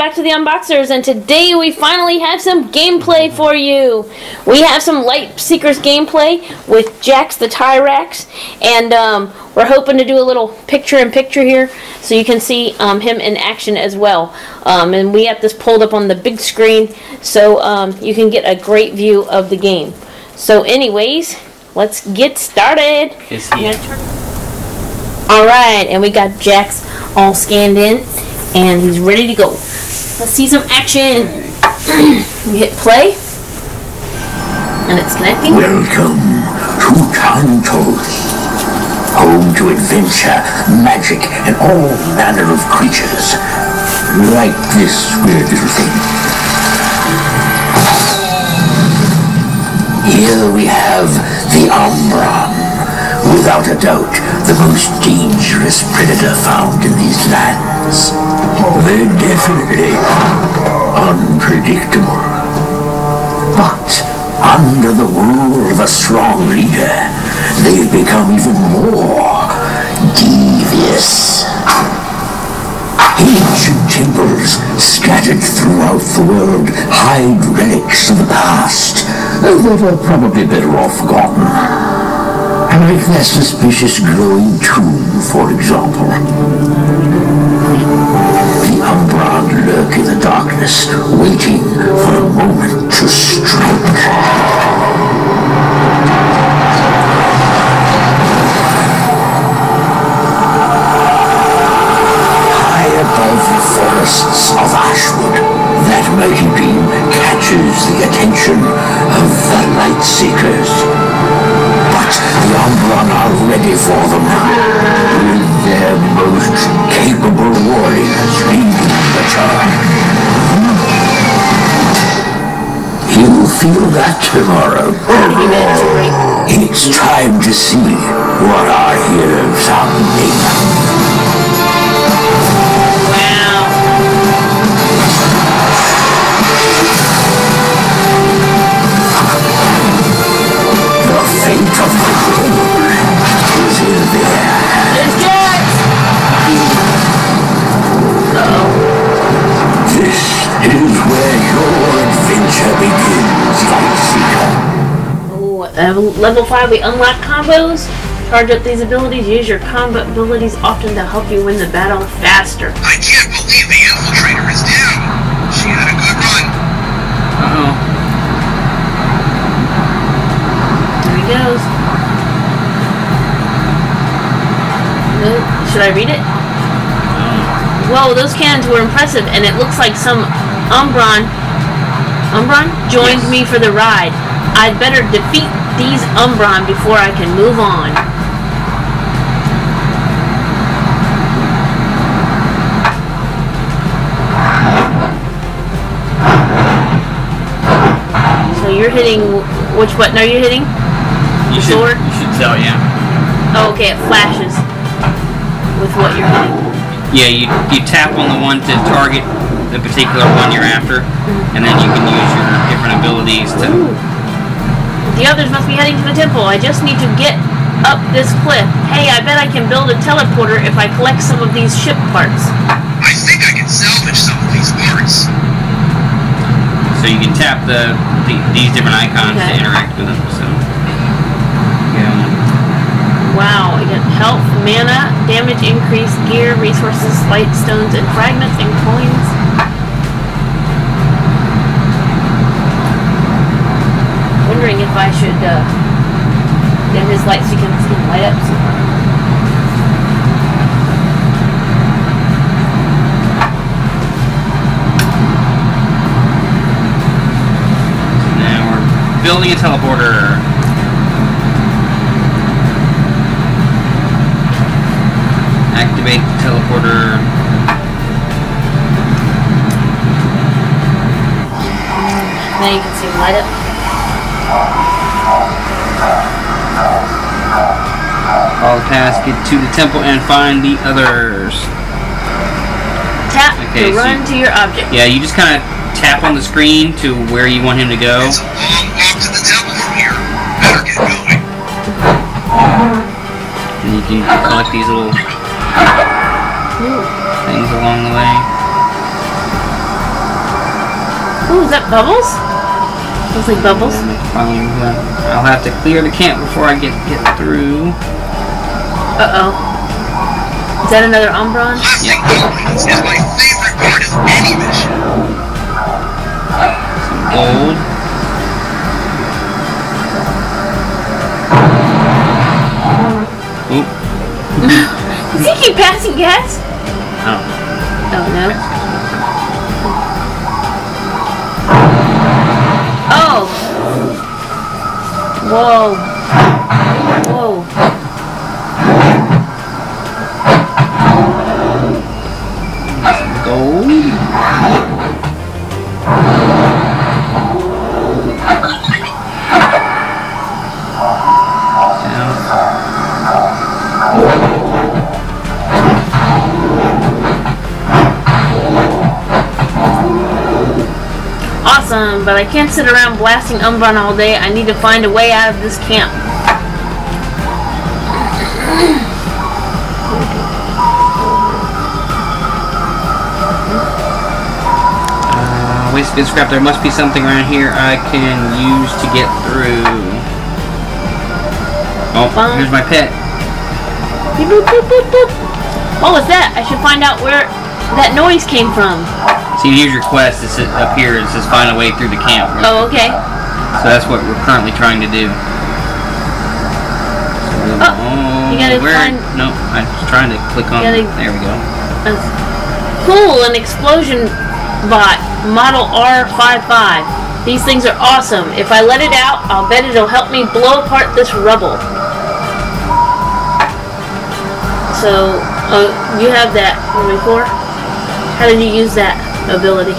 back to the Unboxers, and today we finally have some gameplay for you. We have some Light Seekers gameplay with Jax the Tyrax, and we're hoping to do a little picture-in-picture here so you can see him in action as well. And we have this pulled up on the big screen so you can get a great view of the game. So anyways, let's get started. Alright, and we got Jax all scanned in, and he's ready to go. Let's see some action. We hit play, and it's connecting. Welcome to Tantos, home to adventure, magic, and all manner of creatures. Like this weird little thing. Here we have the Umbron, without a doubt the most dangerous predator found in these lands. They're definitely unpredictable. But under the rule of a strong leader, they've become even more devious. Ancient temples scattered throughout the world hide relics of the past that are probably better off forgotten. Like that suspicious glowing tomb, for example. The Umbra lurk in the darkness, waiting for a moment to strike. High above the forests of Ashwood, that mighty beam catches the attention of the Light Seekers. The Umbron are ready for them, with their most capable warriors leading the charge. You'll feel that tomorrow. It's time to see what our heroes are made of. At level 5 we unlock combos. Charge up these abilities. Use your combo abilities often to help you win the battle faster. I can't believe the infiltrator is down. She had a good run. Uh-oh. There he goes. Nope. Should I read it? Whoa, those cannons were impressive, and it looks like some Umbron joined me for the ride. I'd better defeat these Umbron before I can move on. So you're hitting, which button are you hitting? The sword? You should tell, yeah. Oh, okay, it flashes with what you're hitting. Yeah, you tap on the one to target the particular one you're after, and then you can use your different abilities to... Ooh. The others must be heading to the temple. I just need to get up this cliff. Hey, I bet I can build a teleporter if I collect some of these ship parts. I think I can salvage some of these parts. So you can tap these different icons to interact with them. So, wow, you get health, mana, damage increase, gear, resources, light stones, and fragments and coins. Wondering if I should dim his lights so he can light up somewhere. So now we're building a teleporter. Activate the teleporter. Now you can see him light up. All tasks, get to the temple and find the others. Tap to run to your object. Yeah, you just kind of tap on the screen to where you want him to go. It's a long walk to the temple from here. Better get going. And you can collect these little things along the way. Ooh, is that bubbles? Looks like bubbles. I'll have to clear the camp before I get through. Uh-oh. Is that another Umbron? Yeah. This is my favorite part of any mission. Some gold. Oop. Does he keep passing gas? Oh. Oh, no. Oh! Whoa. Whoa. Awesome, but I can't sit around blasting Umbron all day. I need to find a way out of this camp. Wasted scrap. There must be something around here I can use to get through. Oh, here's my pet. Boop, boop, boop, boop. What was that? I should find out where that noise came from. So you use your quest. It's up here. It says find a way through the camp. Right? Oh, okay. So that's what we're currently trying to do. So, oh, you gotta find... No, I'm just trying to click on... There we go. Cool, an explosion bot. Model R55. These things are awesome. If I let it out, I'll bet it'll help me blow apart this rubble. So, you have that from before? How did you use that ability?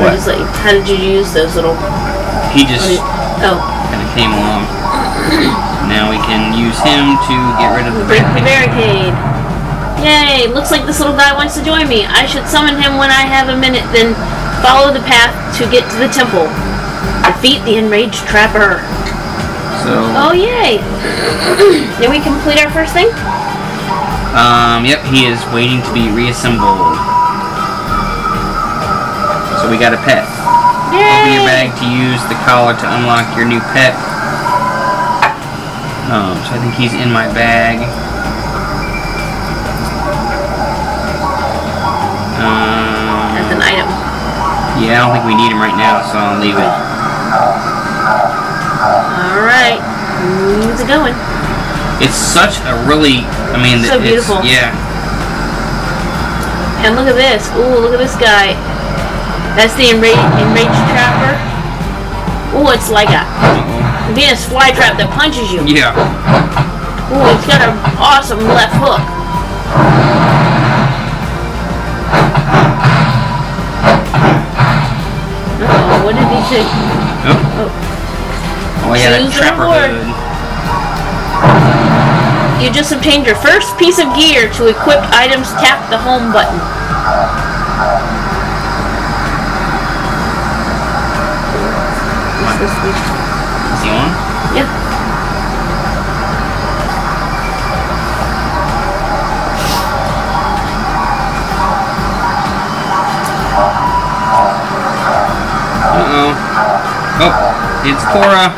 What? Just like, how did you use those little... He just kind of came along. Now we can use him to get rid of the barricade. Yay! Looks like this little guy wants to join me. I should summon him when I have a minute, then follow the path to get to the temple. Defeat the enraged trapper. So... Oh, yay! Did we complete our first thing? Yep, he is waiting to be reassembled. So we got a pet. Yay! Open your bag to use the collar to unlock your new pet. So I think he's in my bag. That's an item. Yeah, I don't think we need him right now, so I'll leave it. Alright. Where's it going? It's such a really... I mean, it's so beautiful. Yeah. And look at this. Ooh, look at this guy. That's the enraged trapper. Oh, it's like a Venus flytrap that punches you. Yeah. Oh, it's got an awesome left hook. Uh-oh, what did he do? Oh. Oh, yeah, that trapper hood. You just obtained your first piece of gear. To equip items, tap the home button. Is he on? Yeah. Oh, it's Cora!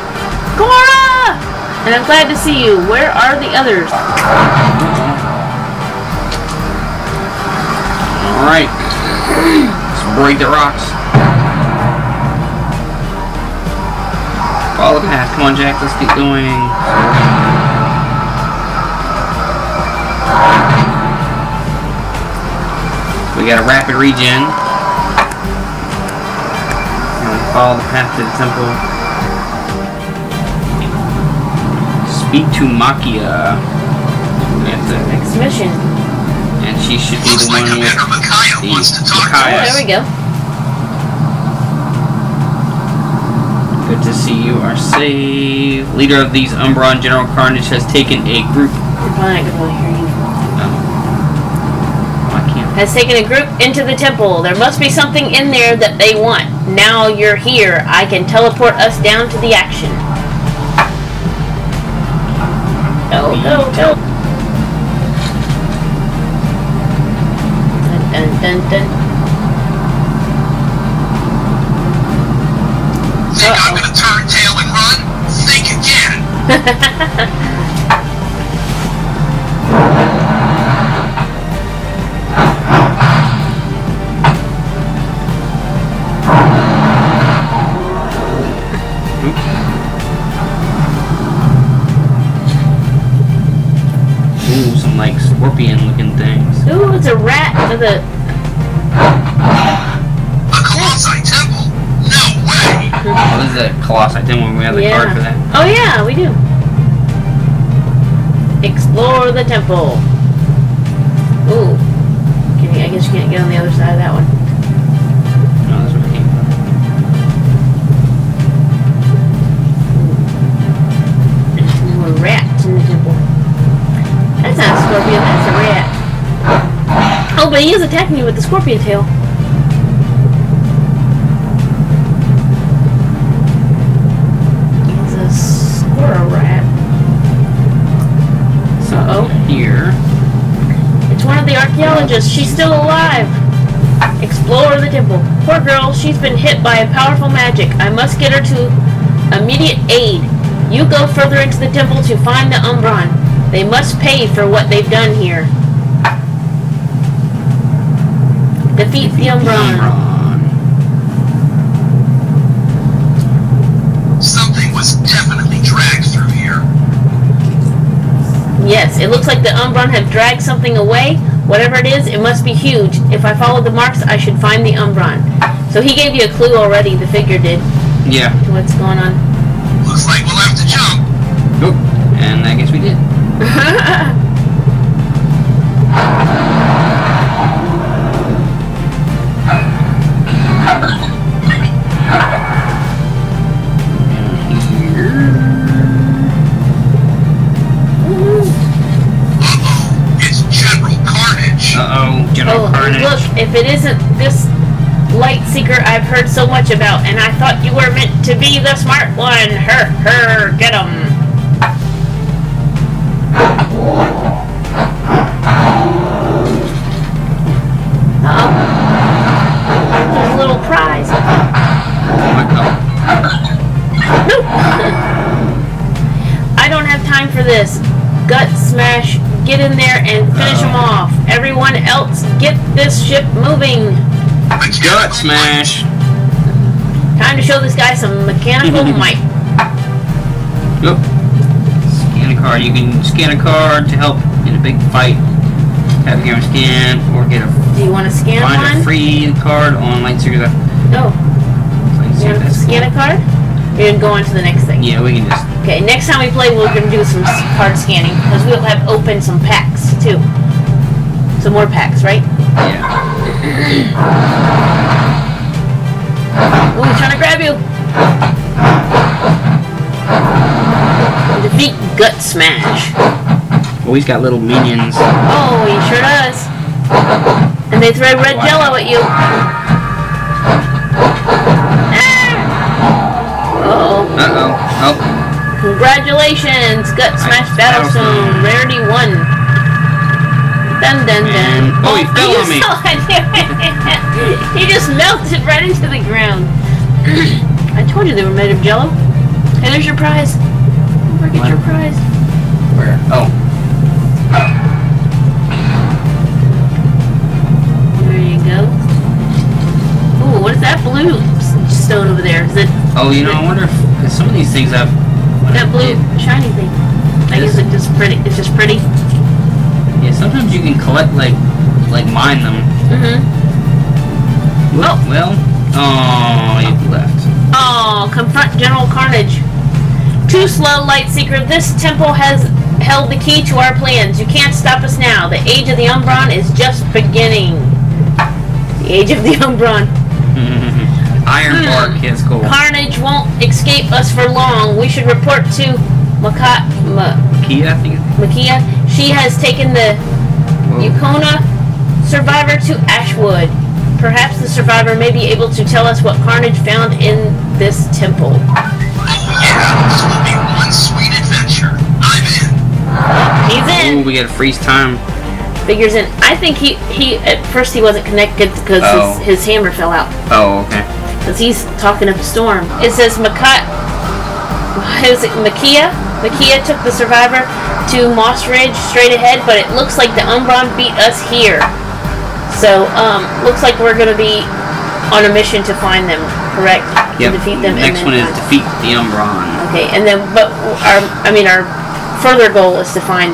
Cora! And I'm glad to see you. Where are the others? Alright. Let's break the rocks. Follow the path. Come on, Jack. Let's get going. We got a rapid regen. And follow the path to the temple. Speak to Makia. Next mission. And she should be the one with the Makaya. There we go. Good to see you are safe. Leader of these Umbron, General Carnage, has taken a group. You're probably not going to hear you. Oh. I can't. Has taken a group into the temple. There must be something in there that they want. Now you're here. I can teleport us down to the action. Oh, no, no. Dun, dun, dun, dun. think I'm gonna turn tail and run? Think again! Oops. Ooh, some like scorpion looking things. Ooh, it's a rat with a... Oh, this is a Colossi. I think when we have the card for that. Oh yeah, we do. Explore the temple. Ooh. Can you, I guess you can't get on the other side of that one. No, that's where it came from. There's more rats in the temple. That's not a scorpion, that's a rat. Oh, but he is attacking you with the scorpion tail. She's still alive. Explore the temple. Poor girl, she's been hit by a powerful magic. I must get her to immediate aid. You go further into the temple to find the Umbron. They must pay for what they've done here. Defeat the Umbron. Something was definitely dragged through here. Yes, it looks like the Umbron have dragged something away. Whatever it is, it must be huge. If I follow the marks, I should find the Umbron. So he gave you a clue already, the figure did. Yeah. What's going on? Looks like we'll have to jump. Oop. And I guess we did. If it isn't this Light Seeker I've heard so much about, and I thought you were meant to be the smart one. Get him. Uh-oh. There's a little prize. No. I don't have time for this. Gut Smash. Get in there and finish them off. Everyone else, get this ship moving. Gut Smash. Time to show this guy some mechanical might. Look. Scan a card. You can scan a card to help in a big fight. Have your own scan or get a... Do you want to scan one? Find a free card on Light Seekers. No. You want to scan a card? We're going to go on to the next thing. Yeah, we can just... Okay, next time we play, we're going to do some card scanning, because we'll have opened some packs, too. Some more packs, right? Yeah. Ooh, he's trying to grab you! Defeat Gut Smash. Well, he's got little minions. Oh, he sure does. And they throw red jello at you. Uh-oh. Uh-oh. Oh. Congratulations! Gut Smash Battlestone, Rarity 1. Dun dun dun. Oh, he fell on me! He just melted right into the ground. I told you they were made of jello. And there's your prize. Don't forget your prize. Where? Oh. There you go. Ooh, what is that blue stone over there? Is it... Oh, you know, I wonder if some of these things I've... That blue shiny thing. I guess it's just pretty. It's just pretty. Yeah. Sometimes you can collect like mine them. Mm-hmm. Well. Well. Oh, you left. Oh, confront General Carnage. Too slow, Light Seeker. This temple has held the key to our plans. You can't stop us now. The age of the Umbron is just beginning. The age of the Umbron. Iron Bark is cool. Carnage won't escape us for long. We should report to Makia, I think. Makia. She has taken the Yukona survivor to Ashwood. Perhaps the survivor may be able to tell us what Carnage found in this temple. Yeah, this will be one sweet adventure. I'm in. He's in. Ooh, we gotta freeze time. Figures in. I think he at first he wasn't connected because his hammer fell out. Oh, okay. Because he's talking up a storm. It says Makia took the survivor to Moss Ridge straight ahead, but it looks like the Umbron beat us here. So, looks like we're going to be on a mission to find them, correct? Yep. To defeat them. The next one is defeat the Umbron. Okay, and then, but our further goal is to find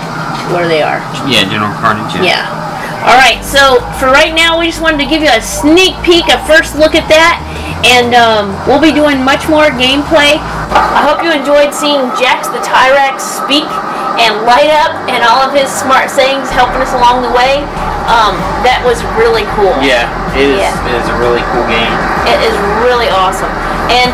where they are. Yeah, General Carnage. Yeah. Alright, so for right now, we just wanted to give you a sneak peek, a first look at that, and we'll be doing much more gameplay. I hope you enjoyed seeing Jax the Tyrax speak and light up, and all of his smart sayings helping us along the way. That was really cool. Yeah, it is a really cool game. It is really awesome. And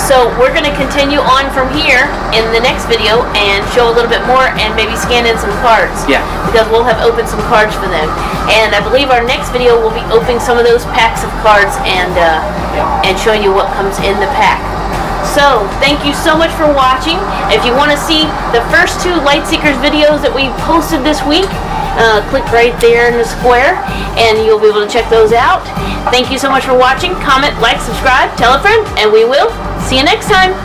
so we're going to continue on from here in the next video and show a little bit more and maybe scan in some cards. Yeah. Because we'll have opened some cards for them. And I believe our next video will be opening some of those packs of cards and showing you what comes in the pack. So, thank you so much for watching. If you want to see the first two Light Seekers videos that we posted this week, click right there in the square and you'll be able to check those out. Thank you so much for watching. Comment, like, subscribe, tell a friend, and we will see you next time.